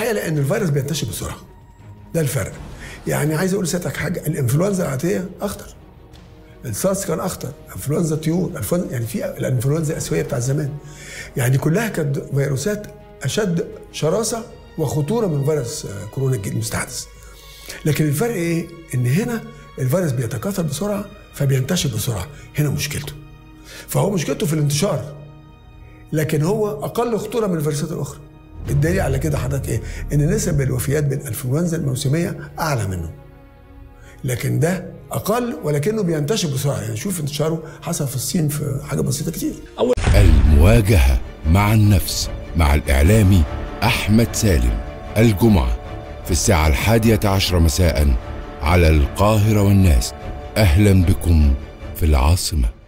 الحقيقه لان الفيروس بينتشر بسرعه. ده الفرق. يعني عايز اقول لسيادتك حاجه، الانفلونزا العاديه اخطر. السارس كان اخطر، انفلونزا طيور، يعني في الانفلونزا الاسويه بتاع زمان. يعني كلها كانت فيروسات اشد شراسه وخطوره من فيروس كورونا الجديد المستحدث. لكن الفرق ايه؟ ان هنا الفيروس بيتكاثر بسرعه فبينتشر بسرعه، هنا مشكلته. فهو مشكلته في الانتشار. لكن هو اقل خطوره من الفيروسات الاخرى. الدليل على كده حضرتك ايه؟ ان نسب الوفيات بالانفلونزا الموسميه اعلى منه. لكن ده اقل ولكنه بينتشر بسرعه، يعني شوف انتشاره حصل في الصين في حاجه بسيطه كتير. المواجهه مع النفس مع الاعلامي احمد سالم الجمعه في الساعه 11:00 مساء على القاهره والناس. اهلا بكم في العاصمه.